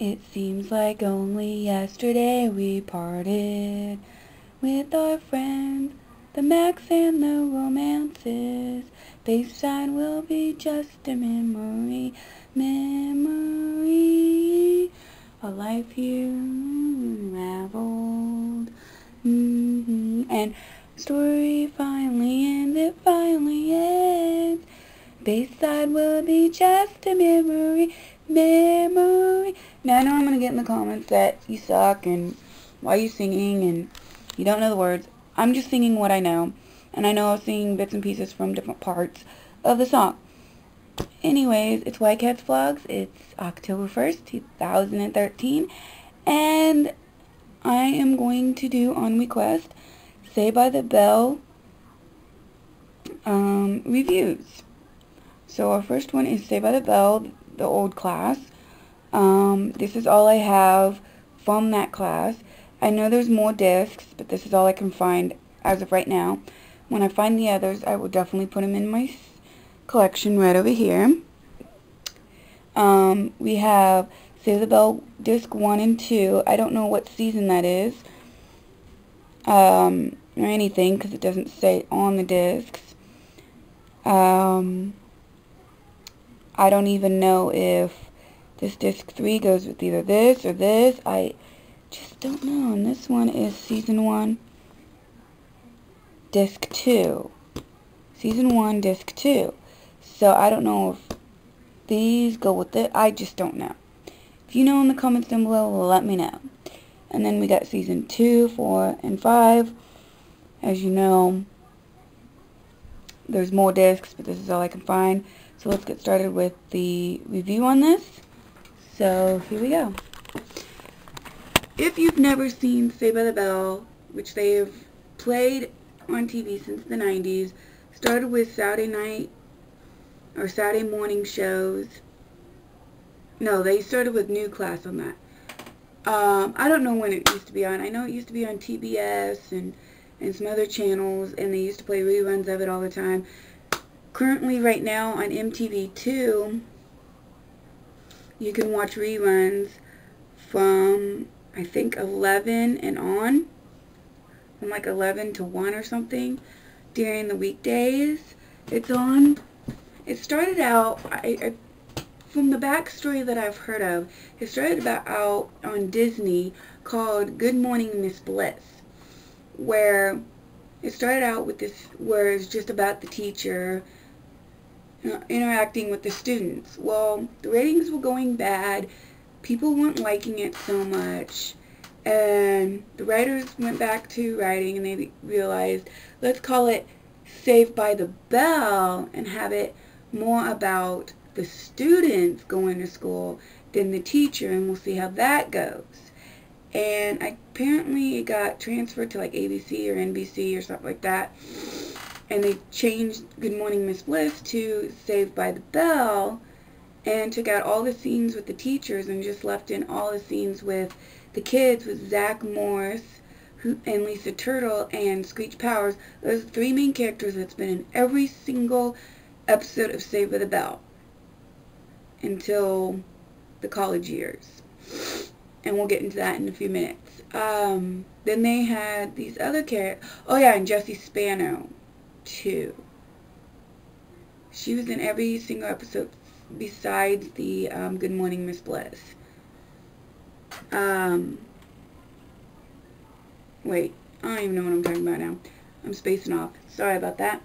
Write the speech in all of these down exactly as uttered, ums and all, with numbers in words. It seems like only yesterday we parted with our friends, the Max and the romances. Baseline will be just a memory, memory. A life here unraveled, mm-hmm. And story finally ends, it finally ends. Baseline will be just a memory, memory. Now I know I'm going to get in the comments that you suck and why are you singing and you don't know the words. I'm just singing what I know, and I know I was singing bits and pieces from different parts of the song. Anyways, it's Y Cats Vlogs. It's October first, two thousand thirteen, and I am going to do on request Saved by the Bell um, reviews. So our first one is Saved by the Bell, the old class. Um, this is all I have from that class. I know there's more discs, but this is all I can find as of right now. When I find the others, I will definitely put them in my collection right over here. Um, we have Save the Bell Disc one and two. I don't know what season that is um, or anything because it doesn't say on the discs. Um, I don't even know if this Disc three goes with either this or this. I just don't know. And this one is Season one, Disc two. Season one, Disc two. So I don't know if these go with it. I just don't know. If you know in the comments down below, let me know. And then we got Season two, four, and five. As you know, there's more discs, but this is all I can find. So let's get started with the review on this. So here we go. If you've never seen Saved by the Bell, which they have played on T V since the nineties, started with Saturday night or Saturday morning shows. No, they started with New Class on that. Um, I don't know when it used to be on. I know it used to be on T B S and, and some other channels, and they used to play reruns of it all the time. Currently, right now, on M T V two, you can watch reruns from, I think, eleven and on, from like eleven to one or something, during the weekdays. It's on. It started out, I, I, from the backstory that I've heard of, it started about out on Disney called Good Morning, Miss Bliss, where it started out with this, where it's just about the teacher uh, interacting with the students. Well, the ratings were going bad. People weren't liking it so much, and the writers went back to writing, and they realized, let's call it Saved by the Bell and have it more about the students going to school than the teacher, and we'll see how that goes. And apparently it got transferred to like A B C or N B C or something like that, and they changed Good Morning Miss Bliss to Saved by the Bell, and took out all the scenes with the teachers and just left in all the scenes with the kids, with Zach Morris who, and Lisa Turtle and Screech Powers. Those three main characters that's been in every single episode of Saved by the Bell until the college years. And we'll get into that in a few minutes. Um, then they had these other characters. Oh yeah, and Jessie Spano, too. She was in every single episode besides the um, Good Morning Miss Bliss. Um, wait, I don't even know what I'm talking about now. I'm spacing off. Sorry about that.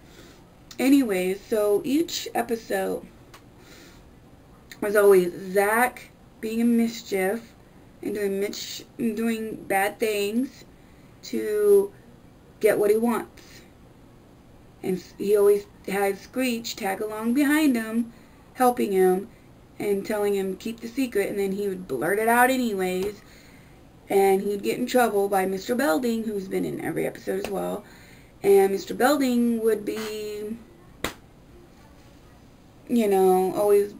Anyways, so each episode was always Zach being a mischief and doing, mich and doing bad things to get what he wants. And he always had Screech tag along behind him, helping him and telling him keep the secret, and then he would blurt it out anyways, and he'd get in trouble by Mister Belding, who's been in every episode as well. And Mister Belding would be, you know, always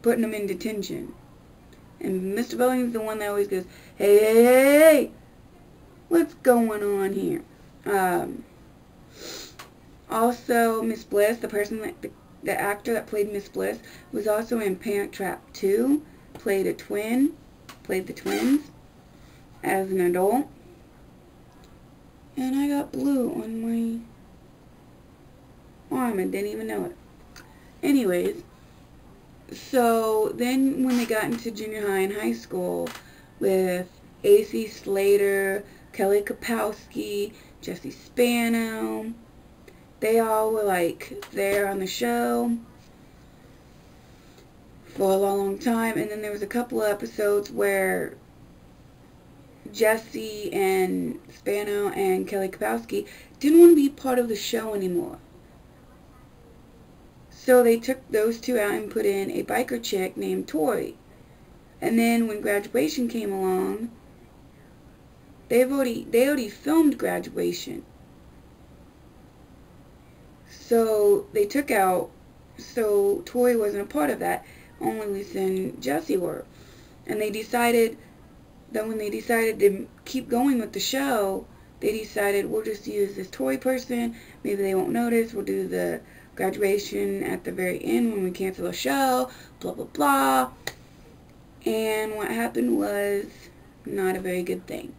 putting him in detention, and Mister Belding's the one that always goes, hey, hey, hey, hey, what's going on here? Um, also, Miss Bliss, the person that the The actor that played Miss Bliss, was also in Parent Trap two, played a twin, played the twins as an adult. And I got blue on my arm and didn't even know it. Anyways, so then when they got into junior high and high school with A C Slater, Kelly Kapowski, Jessie Spano, they all were like there on the show for a long, long time. And then there was a couple of episodes where Jessie and Spano and Kelly Kapowski didn't want to be part of the show anymore. So they took those two out and put in a biker chick named Tori. And then when graduation came along, they've already they already filmed graduation. So they took out, so Tori wasn't a part of that. Only Lisa and Jessie were. And they decided that when they decided to keep going with the show, they decided we'll just use this Tori person. Maybe they won't notice. We'll do the graduation at the very end when we cancel the show. Blah, blah, blah. And what happened was not a very good thing.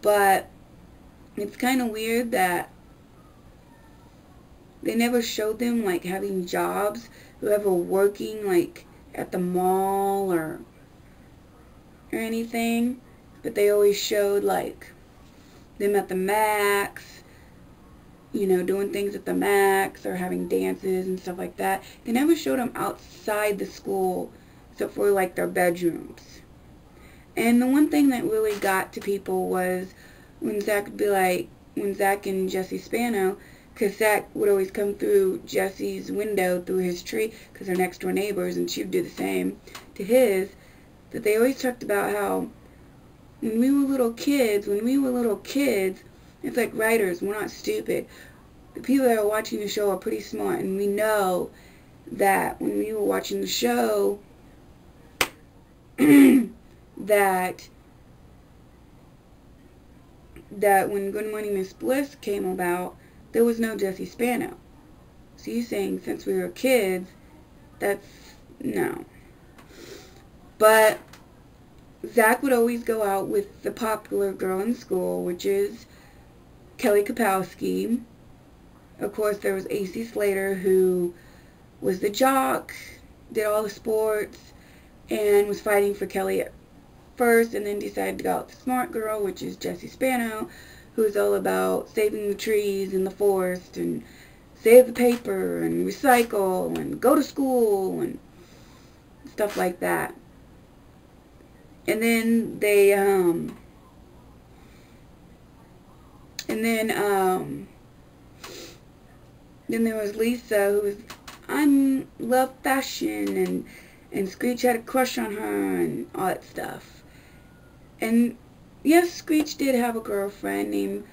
But it's kind of weird that they never showed them, like, having jobs, whoever working, like, at the mall or or anything. But they always showed, like, them at the Max, you know, doing things at the Max or having dances and stuff like that. They never showed them outside the school except for, like, their bedrooms. And the one thing that really got to people was when Zach would be like, when Zach and Jessie Spano, because Zach would always come through Jessie's window through his tree, because they're next door neighbors, and she would do the same to his, that they always talked about how when we were little kids, when we were little kids, it's like writers, we're not stupid. The people that are watching the show are pretty smart, and we know that when we were watching the show, that that when Good Morning, Miss Bliss came about, there was no Jessie Spano. So you're saying since we were kids, that's, no. But Zach would always go out with the popular girl in school, which is Kelly Kapowski. Of course, there was A C Slater, who was the jock, did all the sports, and was fighting for Kelly at first, and then decided to go out with the smart girl, which is Jessie Spano, who's all about saving the trees in the forest and save the paper and recycle and go to school and stuff like that. And then they, um, and then, um, then there was Lisa, who was, I love fashion, and, and Screech had a crush on her and all that stuff. And yes, Screech did have a girlfriend named,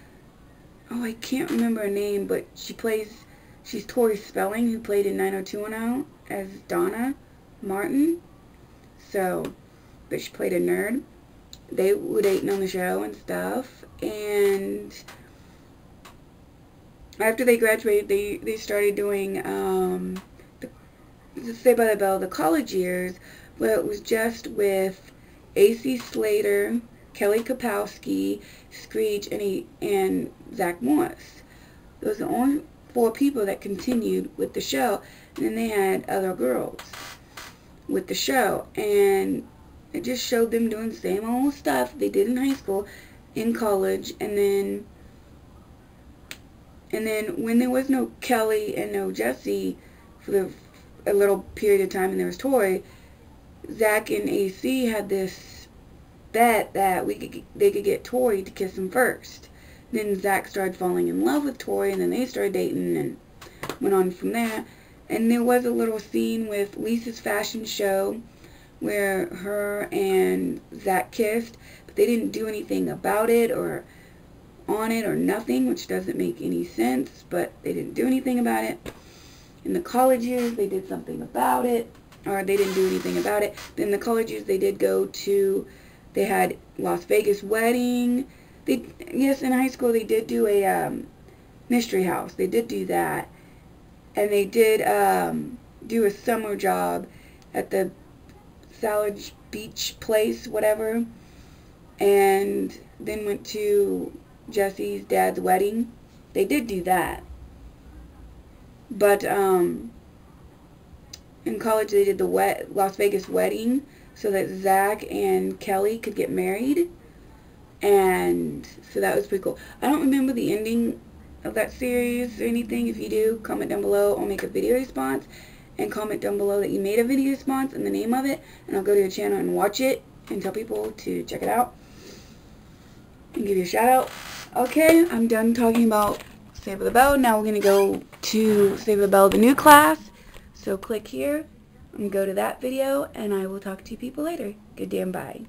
oh, I can't remember her name, but she plays, she's Tori Spelling, who played in nine oh two one oh as Donna Martin. So, but she played a nerd. They were dating on the show and stuff. And after they graduated, they, they started doing um, the Saved by the Bell, the college years, but it was just with A C Slater, Kelly Kapowski, Screech, and, he, and Zach Morris. Those are the only four people that continued with the show. And then they had other girls with the show. And it just showed them doing the same old stuff they did in high school, in college. And then, and then when there was no Kelly and no Jessie for the, a little period of time, and there was Tori, Zach and A C had this bet that we could, they could get Tori to kiss him first. Then Zach started falling in love with Tori, and then they started dating and went on from there. And there was a little scene with Lisa's fashion show where her and Zach kissed, but they didn't do anything about it or on it or nothing, which doesn't make any sense, but they didn't do anything about it. In the college years, they did something about it. Or they didn't do anything about it. Then the college years, they did go to, they had Las Vegas wedding. They, yes, in high school they did do a um, mystery house. They did do that. And they did um, do a summer job at the Salad Beach place, whatever, and then went to Jessie's dad's wedding. They did do that. But um, in college they did the wet Las Vegas wedding so that Zach and Kelly could get married. And so that was pretty cool. I don't remember the ending of that series or anything. If you do, comment down below. I'll make a video response. And comment down below that you made a video response and the name of it. And I'll go to your channel and watch it. And tell people to check it out. And give you a shout out. Okay, I'm done talking about Saved by the Bell. Now we're going to go to Saved by the Bell, the new class. So click here and go to that video. And I will talk to you people later. Good damn bye.